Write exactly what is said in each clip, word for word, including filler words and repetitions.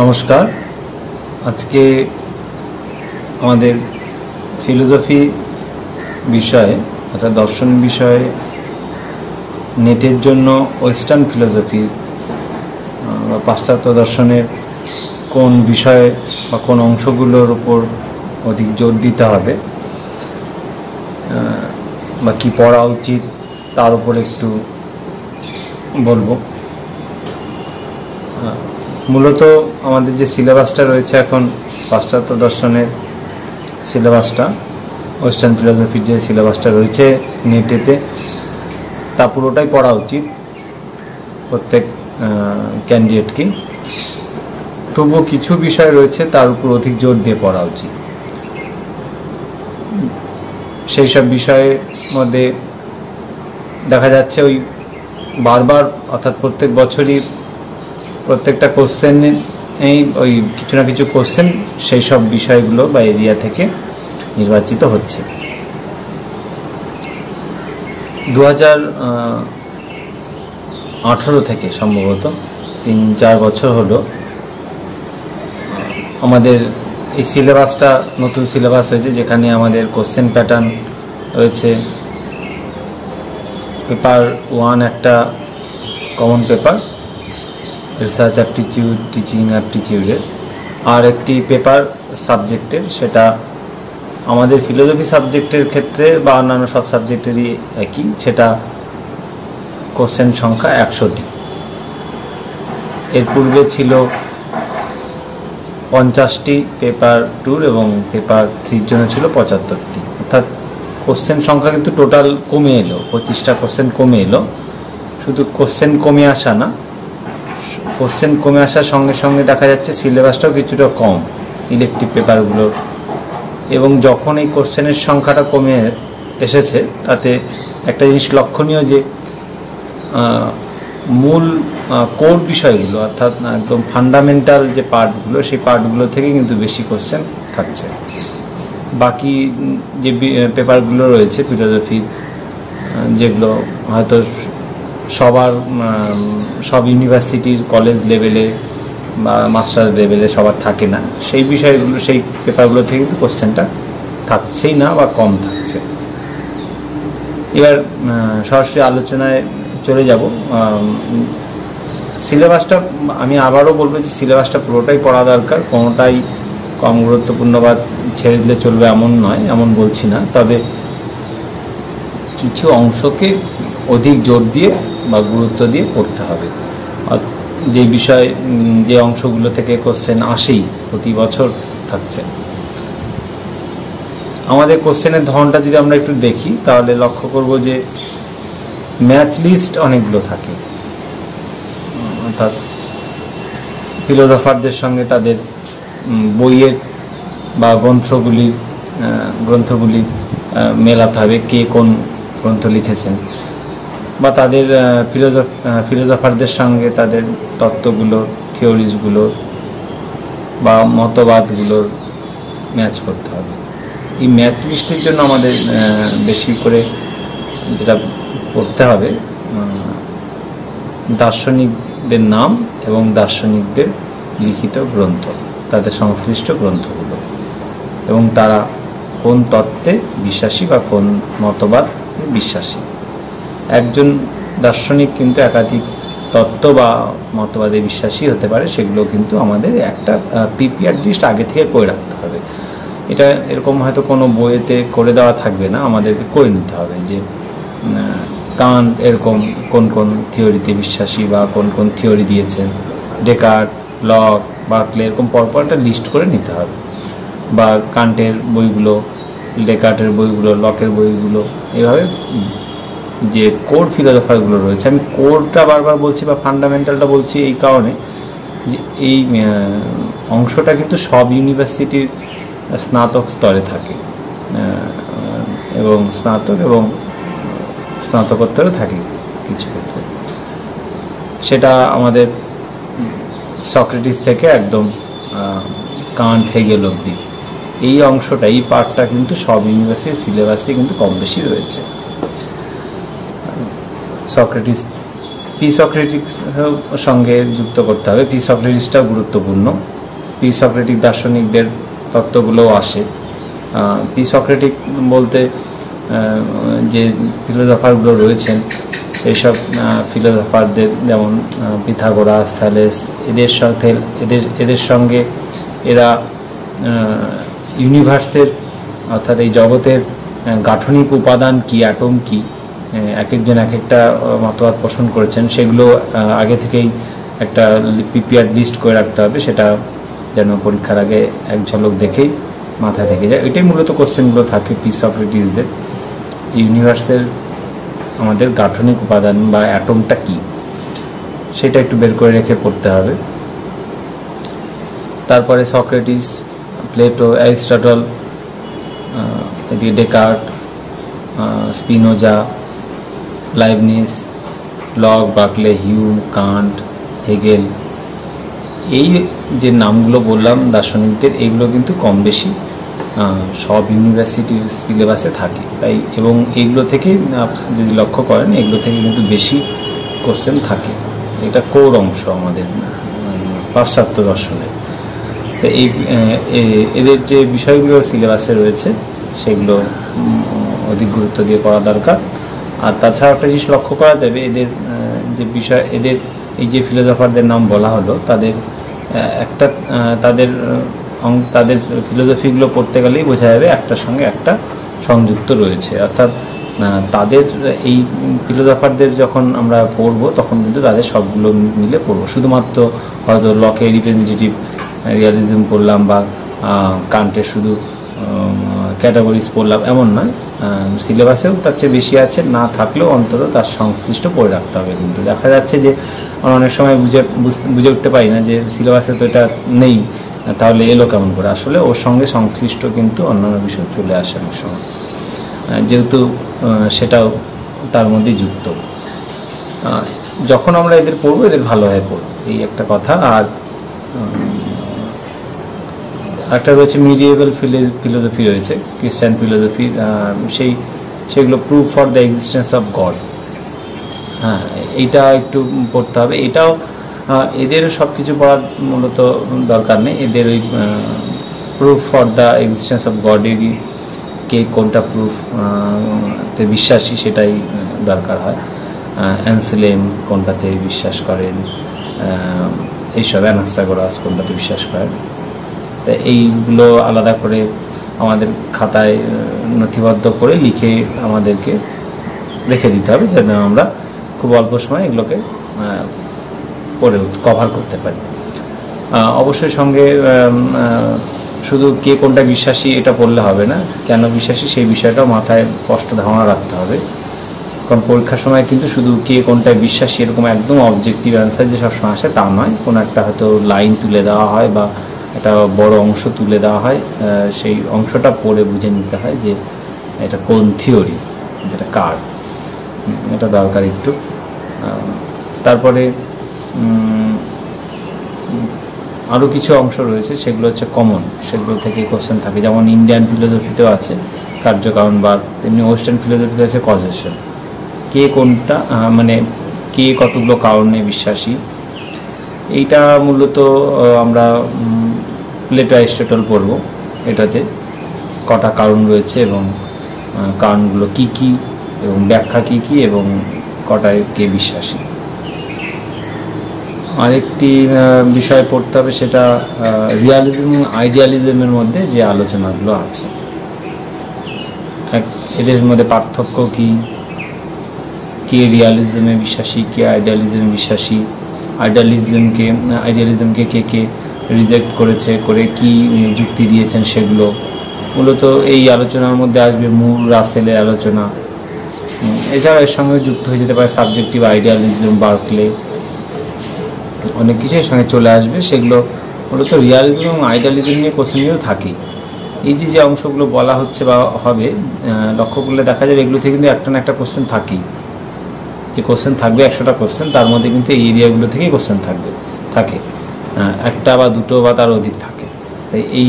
नमस्कार। आज के आमादेर फिलोसफी विषय अर्थात दर्शन विषय नेटेर जोन्नो वेस्टार्न फिलोसफी पाश्चात्य दर्शनेर कोन विषय बा कोन अंशगुलोर उपर अधिक जोर दिते हबे बा कि पढ़ा उचित तार उपर एकटू बोलबो। मूलत आमादेर जे सिलेबासटा रयेछे एखन पाश्चात्य दर्शनेर सिलेबासटा वेस्टार्न फिलोसफिर जे सिलेबासटा रयेछे नेटेते ता पुरोटाई पढ़ा उचित प्रत्येक कैंडिडेटके, तबुओ किछु विषय रयेछे तार उपर अधिक जोर दिये पढ़ा उचित। सेई सब विषयेर मध्ये देखा जाच्छे ओई बारबार अर्थात प्रत्येक बछरई प्रत्येकटा कोश्चेन ओई किछु ना किछु कोश्चेन सेई सब विषयगुलो बा एरिया थेके निर्वाचित होच्छे। दो हज़ार अठारो थेके सम्भवत तीन चार बछर हलो आमादेर एई सिलेबासटा नतुन सिलेबास हयेछे, जेखाने आमादेर कोश्चेन पैटार्न रयेछे। पेपार वन एकटा common paper research aptitude teaching एप्टीट्यूडर, और एक पेपर सबजेक्टर सेटा आमादेर फिलोसफी सबजेक्टर क्षेत्रे बा अन्यान्य सब सबजेक्टेरई एक ही, सेटा कोश्चेन संख्या एक शो टी। एर पूर्वे छिलो पचासटी पेपर टूर एवं पेपर थ्रीर जोन्नो छिलो पचहत्तरटी, अर्थात कोश्चेन संख्या किन्तु टोटाल कमे एलो, पचिशटा कोश्चेन कमे एलो। शुधु कोश्चेन कमे आसा ना, कोश्चेन कमे आसार संगे संगे देखा जाच्छे सिलेबासटाओ किछुटा कम इलेक्टिव पेपारगुलोर, एवं जखन एई कोश्चेनेर संख्याटा कमे एसेछे ताते एकटा जिनिस लक्षणीय जे मूल कोर विषयगुलो अर्थात एकदम फांडामेंटाल जे पार्टगुलो सेई पार्टगुलो थेके किन्तु बेशी कोश्चेन थाकछे। बाकी जे पेपारगुलो रयेछे फिलोसफी जेगुलो हयतो सबार सब यूनिवर्सिटीर कलेज लेवले मास्टार्स लेवले सबार थाके ना, सेई विषयगुलो सेई पेपारगुलो थेके किन्तु कोश्चेनटा थाकछेई ना बा कम थाकछे। एबार सरासरि आलोचनाय चले जाब। सिलेबासटा आमि आबारो बोलबो जे सिलेबासटा पुरोटाई पढ़ा दरकार, कोनोटाई कम गुरुत्वपूर्ण बा छेड़े दिले चलबे एमन नय, एमन बोलछि ना, तबे किछु अंशके अधिक जोर दिये गुरुत्व दिए पढ़ते हैं। और जे विषय जे अंशगुलो थेके कोश्चेन आसेई प्रति बछर थाकछे। आमादेर कोश्चेनेर धरनटा जोदि आमरा एकटु देखी ताहले लक्ष्य करब जे मैच लिस्ट अनेकगुलो थाके, अर्थात फिलोसफारदेर संगे तादेर बोइयेर बा ग्रंथगुली ग्रंथगुली मेलाते हबे, के कोन ग्रंथ लिखेछेन बा तादेर फिलोसफारदेर संगे तादेर तत्त्वगुलोर थियोरिजगुलोर बा मतबादगुलोर मैच करते हबे। एई मैच लिस्टेर जोन्नो आमादेर बेशी करे जेटा पढ़ते हबे दार्शनिकदेर नाम एवं दार्शनिकदेर लिखित ग्रंथ, तादेर संश्लिष्ट ग्रंथगुलो एवं तारा कोन तत्त्वे विश्वासी बा कोन मतबादे विश्वासी। একজন দার্শনিক কিন্তু একাধিক তত্ত্ব বা মতবাদে বিশ্বাসী হতে পারে, সেগুলো কিন্তু আমাদের একটা পিপিআর লিস্ট আগে থেকে করে রাখতে হবে। এটা এরকম হয়তো কোনো বইয়েতে করে দেওয়া থাকবে না, আমাদেরকে করে নিতে হবে যে কান এরকম কোন কোন থিওরিতে বিশ্বাসী বা কোন কোন থিওরি দিয়েছেন, ডেকার্ট লক বার্কলে এরকম পরপর একটা লিস্ট করে নিতে হবে। বা কান্টের বইগুলো ডেকার্টের বইগুলো লকের বইগুলো এভাবে যে কোর ফিলোসফারগুলো রয়েছে। আমি কোরটা বারবার বলছি বা ফান্ডামেন্টালটা বলছি এই কারণে যে এই অংশটা কিন্তু সব ইউনিভার্সিটির স্নাতক স্তরে থাকে এবং স্নাতক এবং স্নাতকোত্তরও থাকে কিছু ক্ষেত্রে। সেটা আমাদের সক্রেটিস থেকে একদম কান্ট হেগেল অবধি এই অংশটা এই পার্টটা কিন্তু সব ইউনিভার্সিটির সিলেবাসে কিন্তু কম বেশি রয়েছে। সক্রেটিস पी सक्रटिस संगे जुक्त करते हैं। पी सक्रटिसटा गुरुत्वपूर्ण, पी सक्रटिक दार्शनिकदेर तत्त्वगुलो आसे। पी सक्रटिक बोलते जे फिलोसफारगुलो रयेछेन एई सब फिलोसफारदेर जेमन पिथागोरास, थैलेस एदेर साथे एदेर एदेर संगे एरा यूनिभार्सेर अर्थात एई जगतेर गाठनिक उपादान कि, अटम कि, एक एक जन एक एक मतबाद पोषण करेছেন সেগুলো आगे থেকেই একটা প্রিপেয়ার লিস্ট করে রাখতে হবে। সেটা যেন পরীক্ষার আগে এক ঝলক দেখেই মাথায় থেকে যায়। এটাই মূলত কোশ্চেনগুলো থাকে পি সক্রেটিসদের। ইউনিভার্সের আমাদের গাঠনিক উপাদান বা অ্যাটমটা কি সেটা একটু বের করে রেখে পড়তে হবে। তারপরে সক্রেটিস, প্লেটো, অ্যারিস্টটল, এদিকে Descartes, Spinoza, Leibniz, Locke, Berkeley, Hume, Kant, Hegel, এই যে নামগুলো বললাম দার্শনিকদের, এগুলো কিন্তু কম বেশি সব ইউনিভার্সিটির সিলেবাসে থাকে। তাই এবং এগুলো থেকে যদি লক্ষ্য করেন এগুলো থেকে কিন্তু বেশি কোশ্চেন থাকে। এটা কোর অংশ আমাদের পাশ্চাত্য দর্শনে। তো এই এদের যে বিষয়গুলো সিলেবাসে রয়েছে সেগুলো অধিক গুরুত্ব দিয়ে পড়া দরকার। আর তাছাড়া একটা জিনিস লক্ষ্য করা যাবে, এদের যে বিষয়, এদের এই যে ফিলোসফারদের নাম বলা হলো, তাদের একটা তাদের তাদের ফিলোসফিগুলো পড়তে গেলেই বোঝা যাবে একটার সঙ্গে একটা সংযুক্ত রয়েছে। অর্থাৎ তাদের এই ফিলোসফারদের যখন আমরা পড়বো তখন কিন্তু তাদের সবগুলো মিলে পড়বো। শুধুমাত্র হয়তো লকে রিপ্রেজেন্টেটিভ রিয়ালিজম পড়লাম বা কান্টের শুধু ক্যাটাগরিজ পড়লাম এমন নয়, সিলেবাসেও তার চেয়ে বেশি আছে, না থাকলেও অন্তত তার সংশ্লিষ্ট পড়ে রাখতে হবে। কিন্তু দেখা যাচ্ছে যে আমরা অনেক সময় বুঝে বুঝে উঠতে পারি না যে সিলেবাসে তো এটা নেই, তাহলে এলো কেমন করে। আসলে ওর সঙ্গে সংশ্লিষ্ট কিন্তু অন্যান্য বিষয় চলে আসে অনেক সময়, যেহেতু সেটাও তার মধ্যে যুক্ত। যখন আমরা এদের পড়বো এদের ভালোভাবে পড়ব, এই একটা কথা। আর একটা রয়েছে মিডিয়েবল ফিলোসফি রয়েছে, ক্রিশ্চান ফিলোসফি, সেই সেগুলো proof for the existence of God, হ্যাঁ এইটা একটু পড়তে হবে। এটাও এদের সব কিছু পড়ার মূলত দরকার নেই, এদের ওই proof for the existence of গডেরই কে কোনটা প্রুফ তে বিশ্বাসী সেটাই দরকার হয়। অ্যানসিলেম কোনটাতে বিশ্বাস করেন, এইসব অ্যানাক্সাগোরাস কোনটাতে বিশ্বাস করেন, তা এইগুলো আলাদা করে আমাদের খাতায় নথিবদ্ধ করে লিখে আমাদেরকে রেখে দিতে হবে, যেন আমরা খুব অল্প সময় এগুলোকে পড়ে কভার করতে পারি। অবশ্যই সঙ্গে শুধু কে কোনটা বিশ্বাসী এটা পড়লে হবে না, কেন বিশ্বাসী সেই বিষয়টাও মাথায় স্পষ্ট ধারণা রাখতে হবে। কারণ পরীক্ষার সময় কিন্তু শুধু কে কোনটা বিশ্বাসী এরকম একদম অবজেক্টিভ অ্যান্সার যে সবসময় আসে তা নয়, কোনো একটা হয়তো লাইন তুলে দেওয়া হয় বা একটা বড় অংশ তুলে দেওয়া হয়, সেই অংশটা পড়ে বুঝে নিতে হয় যে এটা কোন থিওরি, এটা কার, এটা দরকার একটু। তারপরে আরও কিছু অংশ রয়েছে সেগুলো হচ্ছে কমন, সেগুলো থেকে কোশ্চেন থাকে। যেমন ইন্ডিয়ান ফিলোসফিতেও আছে কার্যকারণ বা তেমনি ওয়েস্টার্ন ফিলোসফিতে আছে কজেশন, কে কোনটা মানে কে কতগুলো কারণে বিশ্বাসী। এইটা মূলত আমরা প্লেটো, অ্যারিস্টটল পড়ব, এটাতে কটা কারণ রয়েছে এবং কারণগুলো কি কি এবং ব্যাখ্যা কি কি এবং কটায় কে বিশ্বাসী। আরেকটি বিষয় পড়তে হবে, সেটা রিয়ালিজম এবং আইডিয়ালিজমের মধ্যে যে আলোচনাগুলো আছে, এদের মধ্যে পার্থক্য কি, কে রিয়ালিজমে বিশ্বাসী, কে আইডিয়ালিজমে বিশ্বাসী, আইডিয়ালিজমকে আইডিয়ালিজমকে কে কে রিজেক্ট করেছে, করে কি যুক্তি দিয়েছেন, সেগুলো মূলত এই আলোচনার মধ্যে আসবে। মুর, রাসেলের আলোচনা, এছাড়া এর সঙ্গে যুক্ত হয়ে যেতে পারে সাবজেক্টিভ আইডিয়ালিজম, বার্কলে, অনেক কিছু এর সঙ্গে চলে আসবে। সেগুলো মূলত রিয়ালিজম এবং আইডিয়ালিজম নিয়ে কোশ্চেনগুলো থাকে। এই যে যে অংশগুলো বলা হচ্ছে বা হবে, লক্ষ্য করলে দেখা যাবে এগুলো থেকে কিন্তু একটা না একটা কোশ্চেন থাকেই। যে কোশ্চেন থাকবে একশোটা কোশ্চেন, তার মধ্যে কিন্তু এই এরিয়াগুলো থেকেই কোশ্চেন থাকবে, থাকে একটা বা দুটো বা তার অধিক থাকে। তাই এই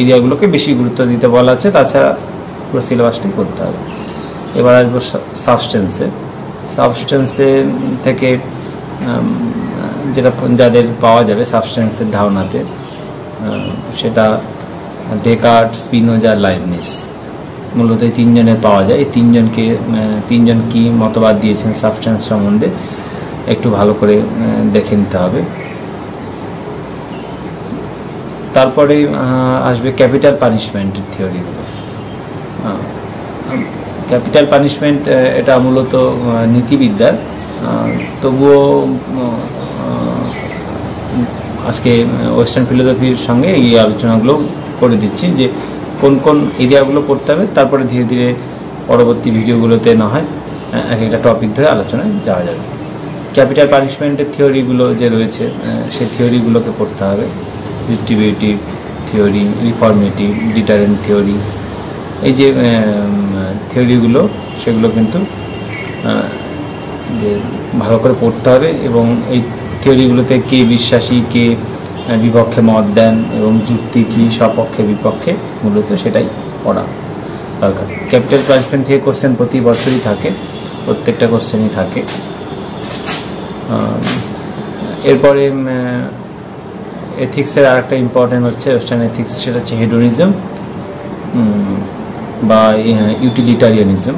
এরিয়াগুলোকে বেশি গুরুত্ব দিতে বলা হচ্ছে, তাছাড়া পুরো সিলেবাসটাই করতে হবে। এবার আসবো সাবস্টেন্সে। সাবস্টেন্সে থেকে যেটা যাদের পাওয়া যাবে সাবস্টেন্সের ধারণাতে সেটা ডেকার্ট স্পিনোজা লাইবনিজ মূলত এই তিনজনের পাওয়া যায়। এই তিনজনকে তিনজন কি মতবাদ দিয়েছেন সাবস্টেন্স সম্বন্ধে একটু ভালো করে দেখে নিতে হবে। তারপরে আসবে ক্যাপিটাল পানিশমেন্টের থিওরিগুলো। ক্যাপিটাল পানিশমেন্ট এটা মূলত নীতিবিদ্যার, তবুও আজকে ওয়েস্টার্ন ফিলোসফির সঙ্গে এই আলোচনাগুলো করে দিচ্ছি যে কোন কোন এরিয়াগুলো পড়তে হবে, তারপরে ধীরে ধীরে পরবর্তী ভিডিওগুলোতে না হয় এক একটা টপিক ধরে আলোচনায় যাওয়া যাবে। ক্যাপিটাল পানিশমেন্টের থিওরিগুলো যে রয়েছে সেই থিওরিগুলোকে পড়তে হবে, distributive theory, reformative, deterrent theory, এই যে থিওরিগুলো সেগুলো কিন্তু ভালো করে পড়তে হবে। এবং এই থিওরিগুলোতে কে বিশ্বাসী, কে বিপক্ষে মত দেন এবং যুক্তি কী স্বপক্ষে বিপক্ষে মূলত সেটাই পড়া দরকার। ক্যাপিটাল পানিশমেন্ট থেকে কোশ্চেন প্রতি বছরই থাকে, প্রত্যেকটা কোশ্চেনই থাকে। এরপরে এথিক্সের আর একটা ইম্পর্টেন্ট হচ্ছে ওয়েস্টার্ন এথিক্স, সেটা হচ্ছে হেডোনিজম বা ইউটিলিটারিয়ানিজম,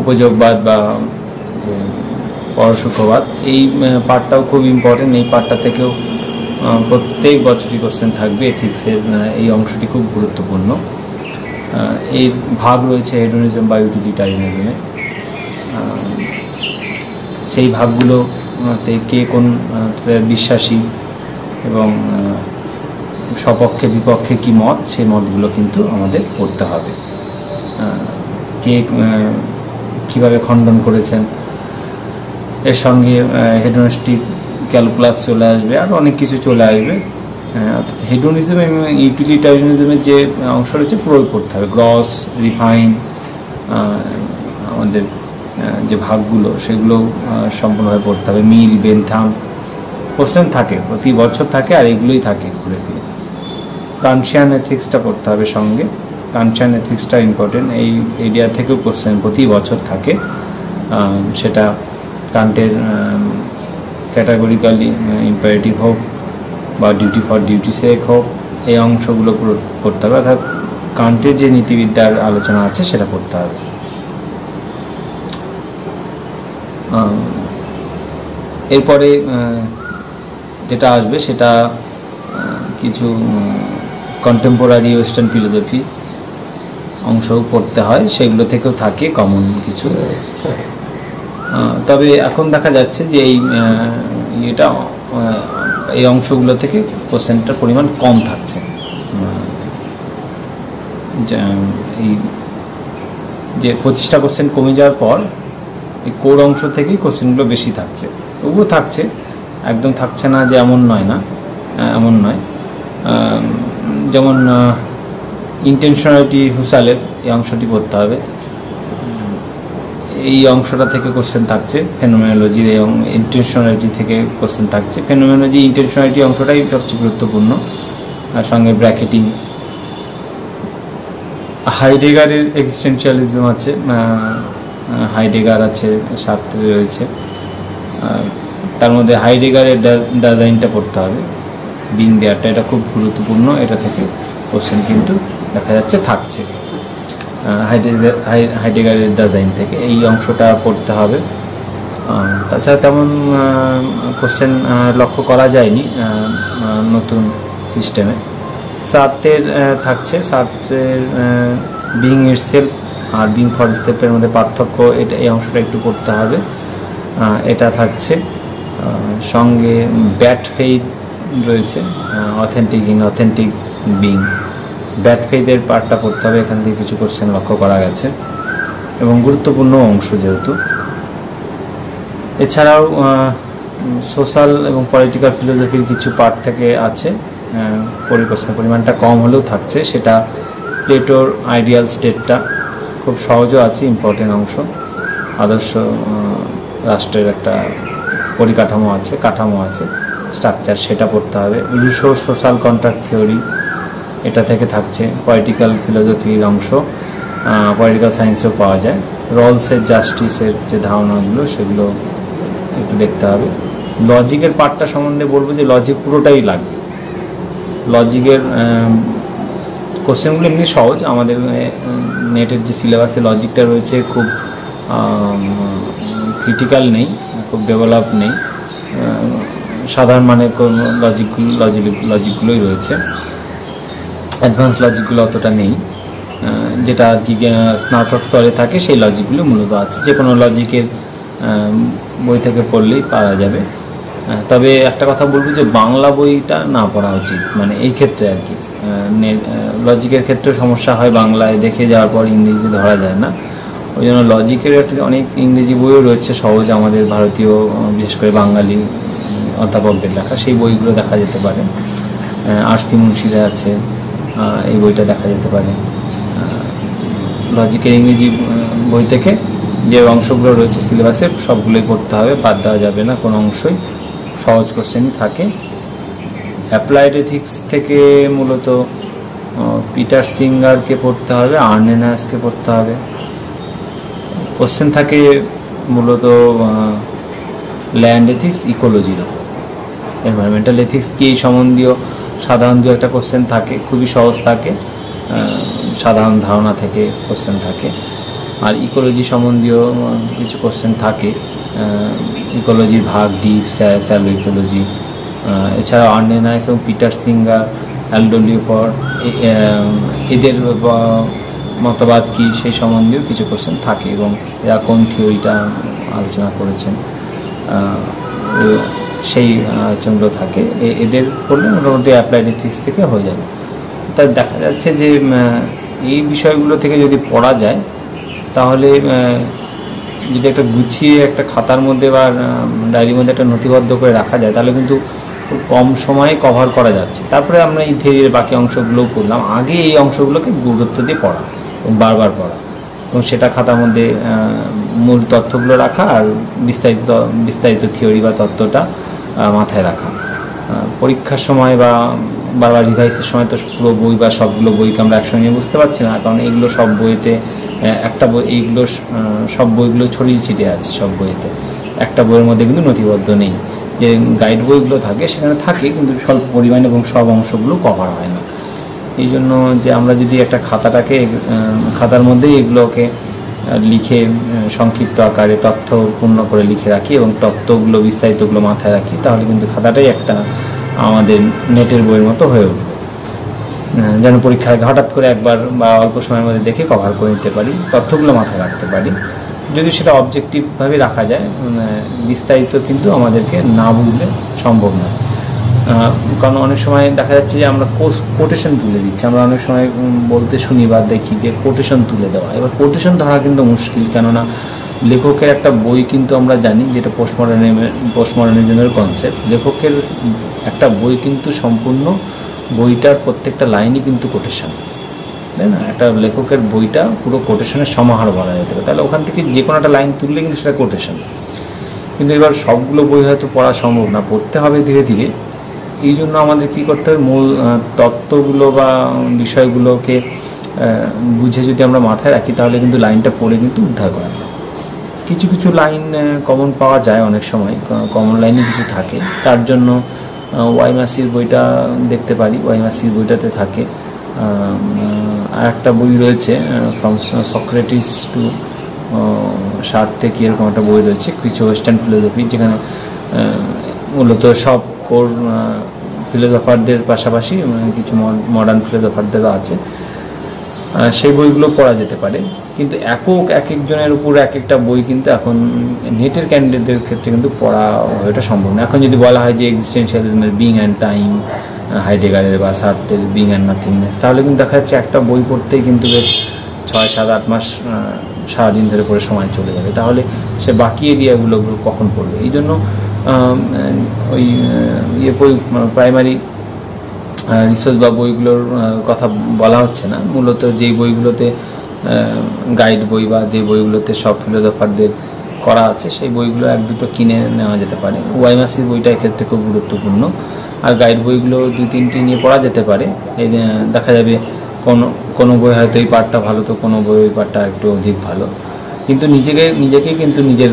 উপযোগবাদ বা যে পরসুখবাদ, এই পার্টটাও খুব ইম্পর্টেন্ট। এই পার্টটা থেকেও প্রত্যেক বছরই কোশ্চেন থাকবে। এথিক্সের এই অংশটি খুব গুরুত্বপূর্ণ। এই ভাগ রয়েছে হেডোনিজম বা ইউটিলিটারিয়ানিজমে, সেই ভাগগুলোতে কে কোন বিশ্বাসী এবং স্বপক্ষে বিপক্ষে কি মত, সেই মতগুলো কিন্তু আমাদের পড়তে হবে। কে কীভাবে খণ্ডন করেছেন, এর সঙ্গে হেডোনিস্টিক ক্যালকুলাস চলে আসবে, আর অনেক কিছু চলে আসবে। অর্থাৎ হেডোনিজম এবং ইউটিলিটারিয়ানিজমের যে অংশ রয়েছে প্রয়োগ করতে হবে। গ্রস, রিফাইন, আমাদের যে ভাগগুলো সেগুলো সম্পূর্ণভাবে পড়তে হবে। মিল, বেনথাম কোশ্চেন থাকে, প্রতি বছর থাকে, আর এগুলোই থাকে ঘুরে ফিরে। কানশিয়ান এথিক্সটা পড়তে হবে সঙ্গে, কানশিয়ান এথিক্সটা ইম্পর্টেন্ট। এই এরিয়া থেকেও কোশ্চেন প্রতি বছর থাকে। সেটা কান্টের ক্যাটাগরিক্যালি ইম্পারেটিভ হোক বা ডিউটি ফর ডিউটি সেক হোক, এই অংশগুলো পড়তে হবে। অর্থাৎ কান্টের যে নীতিবিদ্যার আলোচনা আছে সেটা পড়তে হবে। এরপরে যেটা আসবে সেটা কিছু কন্টেম্পোরারি ওয়েস্টার্ন ফিলোসফি অংশ পড়তে হয়, সেগুলো থেকেও থাকে কমন কিছু। তবে এখন দেখা যাচ্ছে যে এই এটা এই অংশগুলো থেকে কোশ্চেনটার পরিমাণ কম থাকছে। এই যে পঁচিশটা কোশ্চেন কমে যাওয়ার পর এই কোর অংশ থেকেই কোশ্চেনগুলো বেশি থাকছে। তবুও থাকছে, একদম থাকছে না যে এমন নয়, না এমন নয়। যেমন ইন্টেনশনালিটি হুসালের এই অংশটি পড়তে হবে, এই অংশটা থেকে কোশ্চেন থাকছে। ফেনোমেনোলজির এই ইন্টেনশনালিটি থেকে কোশ্চেন থাকছে। ফেনোমেনোলজি ইন্টেনশনালিটি অংশটাই সবচেয়ে গুরুত্বপূর্ণ, আর সঙ্গে ব্র্যাকেটিং। হাইডেগারের এক্সিস্টেন্সিয়ালিজম আছে, হাইডেগার আছে, সার্ত্রে রয়েছে। তার মধ্যে হাইডেগারের ডাজাইনটা পড়তে হবে, বিন দেয়ারটা, এটা খুব গুরুত্বপূর্ণ। এটা থেকে কোশ্চেন কিন্তু দেখা যাচ্ছে থাকছে, হাইডেগার হাইডেগারের ডাজাইন থেকে এই অংশটা পড়তে হবে। তাছাড়া তেমন কোশ্চেন লক্ষ্য করা যায়নি নতুন সিস্টেমে। সার্ত্রের থাকছে, সার্ত্রের বিইং ইটসেলফ আর বিং ফর ইটসেলফের মধ্যে পার্থক্য, এটা এই অংশটা একটু পড়তে হবে, এটা থাকছে। সঙ্গে ব্যাড ফেইথ রয়েছে, authentic in authentic being, bad ফেইথের পার্টটা পড়তে হবে, এখান থেকে কিছু কোশ্চেন লক্ষ্য করা গেছে এবং গুরুত্বপূর্ণ অংশ যেহেতু। এছাড়াও সোশ্যাল এবং পলিটিক্যাল ফিলোসফির কিছু পার্ট থেকে আছে, পরিকোশ্চেন পরিমাণটা কম হলেও থাকছে। সেটা প্লেটোর আইডিয়াল স্টেটটা খুব সহজও আছে, ইম্পর্টেন্ট অংশ। আদর্শ রাষ্ট্রের একটা পরিকাঠামো আছে, কাঠামো আছে, স্ট্রাকচার, সেটা পড়তে হবে। রুশোর সোশ্যাল কন্ট্রাক্ট থিওরি, এটা থেকে থাকছে। পলিটিক্যাল ফিলোসফির অংশ पॉलिटिकल साइंसेও पावा जाए রলসের জাস্টিসের যে ধারণাগুলো সেগুলো একটু দেখতে হবে। লজিকের পার্টটা সম্বন্ধে বলবো যে লজিক পুরোটাই লাগবে। লজিকের কোশ্চেনগুলো এমনি সহজ, আমাদের নেটের যে সিলেবাসে লজিকটা রয়েছে খুব ক্রিটিক্যাল নেই, খুব ডেভেলপ নেই, সাধারণ মানে লজিক লজিক লজিকগুলোই রয়েছে, অ্যাডভান্স লজিকগুলো অতটা নেই, যেটা আর কি স্নাতক স্তরে থাকে সেই লজিকগুলো মূলত আছে। যে কোনো লজিকের বই থেকে পড়লেই পারা যাবে। তবে একটা কথা বলবো যে বাংলা বইটা না পড়া উচিত, মানে এই ক্ষেত্রে আর কি লজিকের ক্ষেত্রে সমস্যা হয়, বাংলায় দেখে যাওয়ার পর ইংরেজিতে ধরা যায় না। ওই জন্য লজিকের একটা অনেক ইংরেজি বইও রয়েছে সহজ, আমাদের ভারতীয় বিশেষ করে বাঙালি অধ্যাপকদের লেখা সেই বইগুলো দেখা যেতে পারে। আরসি মুন্সিরা আছে, এই বইটা দেখা যেতে পারে। লজিকের ইংরেজি বই থেকে যে অংশগুলো রয়েছে সিলেবাসে সবগুলোই পড়তে হবে, বাদ দেওয়া যাবে না কোনো অংশই, সহজ কোশ্চেনই থাকে। অ্যাপ্লাইড এথিক্স থেকে মূলত পিটার সিঙ্গারকে পড়তে হবে, আর্নেনাসকে পড়তে হবে। কোশ্চেন থাকে মূলত ল্যান্ড এথিক্স, ইকোলজির ওপর, এনভায়রনমেন্টাল এথিক্স কি এই সম্বন্ধীয় সাধারণ দু একটা কোশ্চেন থাকে, খুবই সহজ থাকে, সাধারণ ধারণা থেকে কোশ্চেন থাকে। আর ইকোলজি সম্বন্ধীয় কিছু কোশ্চেন থাকে, ইকোলজির ভাগ ডিপ, স্যালো ইকোলজি। এছাড়া আর্নেনাস এবং পিটার সিঙ্গার, অ্যালডো লিওপল্ড, এদের মতবাদ কি সেই সম্বন্ধীয় কিছু কোশ্চেন থাকে এবং এরা কোন থিওরিটা আলোচনা করেছেন সেই আলোচনাগুলো থাকে। এদের পড়লে মোটামুটি অ্যাপ্লাইড এথিক্স থেকে হয়ে যাবে। তা দেখা যাচ্ছে যে এই বিষয়গুলো থেকে যদি পড়া যায় তাহলে যদি একটা গুছিয়ে একটা খাতার মধ্যে বা ডায়েরির মধ্যে একটা নথিবদ্ধ করে রাখা যায় তাহলে কিন্তু খুব কম সময়ে কভার করা যাচ্ছে। তারপরে আমরা এই থিওরির বাকি অংশগুলো করলাম, আগে এই অংশগুলোকে গুরুত্ব দিয়ে পড়া এবং বারবার পড়া এবং সেটা খাতার মধ্যে মূল তথ্যগুলো রাখা আর বিস্তারিত বিস্তারিত থিওরি বা তত্ত্বটা মাথায় রাখা। পরীক্ষার সময় বা বারবার রিভাইসের সময় তো পুরো বই বা সবগুলো বইকে আমরা একসঙ্গে বুঝতে পারছি না, কারণ এগুলো সব বইতে একটা বই, এইগুলো সব বইগুলো ছড়িয়ে ছিটিয়ে আছে, সব বইতে একটা বইয়ের মধ্যে কিন্তু নথিবদ্ধ নেই। যে গাইড বইগুলো থাকে সেখানে থাকে কিন্তু স্বল্প পরিমাণে এবং সব অংশগুলো কভার হয় না। এই জন্য যে আমরা যদি একটা খাতাটাকে খাতার মধ্যে এগুলোকে লিখে সংক্ষিপ্ত আকারে তথ্যপূর্ণ করে লিখে রাখি এবং তথ্যগুলো বিস্তারিতগুলো মাথায় রাখি তাহলে কিন্তু খাতাটাই একটা আমাদের নেটের বইয়ের মতো হয়ে উঠবে, যেন পরীক্ষায় হঠাৎ করে একবার বা অল্প সময়ের মধ্যে দেখে কভার করে নিতে পারি, তথ্যগুলো মাথায় রাখতে পারি। যদি সেটা অবজেক্টিভভাবে রাখা যায়, বিস্তারিত কিন্তু আমাদেরকে না বুঝলে সম্ভব নয়। কারণ অনেক সময় দেখা যাচ্ছে যে আমরা কোটেশন তুলে দিচ্ছি, আমরা অনেক সময় বলতে শুনি বা দেখি যে কোটেশন তুলে দেওয়া। এবার কোটেশন ধরা কিন্তু মুশকিল, কেননা লেখকের একটা বই কিন্তু আমরা জানি যেটা পোস্টমডার্নিজমের পোস্টমডার্নিজমের কনসেপ্ট, লেখকের একটা বই কিন্তু সম্পূর্ণ বইটার প্রত্যেকটা লাইনই কিন্তু কোটেশন, তাই না? একটা লেখকের বইটা পুরো কোটেশনের সমাহার বলা যেতে পারে, তাহলে ওখান থেকে যে কোনো একটা লাইন তুললে কিন্তু সেটা কোটেশন। কিন্তু এবার সবগুলো বই হয়তো পড়া সম্ভব না, পড়তে হবে ধীরে ধীরে। এই জন্য আমাদের কী করতে হবে, মূল তত্ত্বগুলো বা বিষয়গুলোকে বুঝে যদি আমরা মাথায় রাখি তাহলে কিন্তু লাইনটা পড়ে কিন্তু উদ্ধার করা যায়। কিছু কিছু লাইন কমন পাওয়া যায়, অনেক সময় কমন লাইনে কিছু থাকে, তার জন্য ওয়াই মাসির বইটা দেখতে পারি, ওয়াই মাসির বইটাতে থাকে। আর একটা বই রয়েছে ফ্রম সক্রেটিস টু সার্থে কি এরকম একটা বই রয়েছে, কিছু ওয়েস্টার্ন ফিলোসফি, যেখানে মূলত সব কোর ফিলোসফারদের পাশাপাশি কিছু মডার্ন ফিলোসফারদেরও আছে, সেই বইগুলো পড়া যেতে পারে। কিন্তু একক এক একজনের উপর এক একটা বই কিন্তু এখন নেটের ক্যান্ডিডেটদের ক্ষেত্রে কিন্তু পড়া ওটা সম্ভব না। এখন যদি বলা হয় যে এক্সিস্টেন্সিয়ালিজমের বিং অ্যান্ড টাইম, হাইডেগারের বা সার্থের বিং অ্যান্ড নাথিংনেস, তাহলে কিন্তু দেখা যাচ্ছে একটা বই পড়তেই কিন্তু বেশ ছয় সাত আট মাস সারাদিন ধরে পড়ে সময় চলে যাবে, তাহলে সে বাকি এরিয়াগুলো কখন পড়বে? এই জন্য ওই ইয়ে প্রাইমারি রিসোর্স বা বইগুলোর কথা বলা হচ্ছে না, মূলত যেই বইগুলোতে গাইড বই বা যে বইগুলোতে সব ফিলোসফারদের করা আছে সেই বইগুলো এক দুটো কিনে নেওয়া যেতে পারে। ওয়াই মাসির বইটা এক্ষেত্রে খুব গুরুত্বপূর্ণ। আর গাইড বইগুলো দুই তিনটি নিয়ে পড়া যেতে পারে। দেখা যাবে কোনো বই হয়তো এই পাঠটা ভালো তো কোনো বই ওই পাঠটা একটু অধিক ভালো, কিন্তু নিজেকে নিজেকে কিন্তু নিজের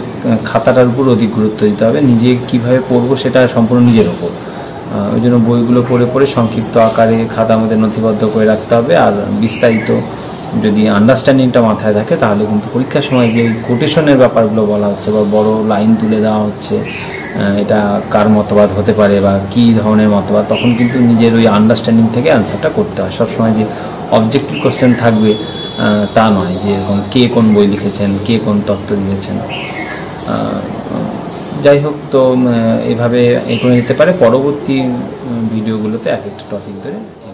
খাতাটার উপর অধিক গুরুত্ব দিতে হবে। নিজে কীভাবে পড়বো সেটা সম্পূর্ণ নিজের ওপর। ওই জন্য বইগুলো পড়ে পড়ে সংক্ষিপ্ত আকারে খাতা আমাদের নথিবদ্ধ করে রাখতে হবে। আর বিস্তারিত যদি আন্ডারস্ট্যান্ডিংটা মাথায় থাকে তাহলে কিন্তু পরীক্ষার সময় যে কোটেশনের ব্যাপারগুলো বলা হচ্ছে বা বড় লাইন তুলে দেওয়া হচ্ছে এটা কার মতবাদ হতে পারে বা কী ধরনের মতবাদ, তখন কিন্তু নিজের ওই আন্ডারস্ট্যান্ডিং থেকে অ্যান্সারটা করতে হয়। সবসময় যে অবজেক্টিভ কোশ্চেন থাকবে তা নয়, যে এরকম কে কোন বই লিখেছেন, কে কোন তত্ত্ব দিয়েছেন। যাই হোক, তো এভাবে এগোনো যেতে পারে। পরবর্তী ভিডিওগুলোতে এক একটা টপিক ধরে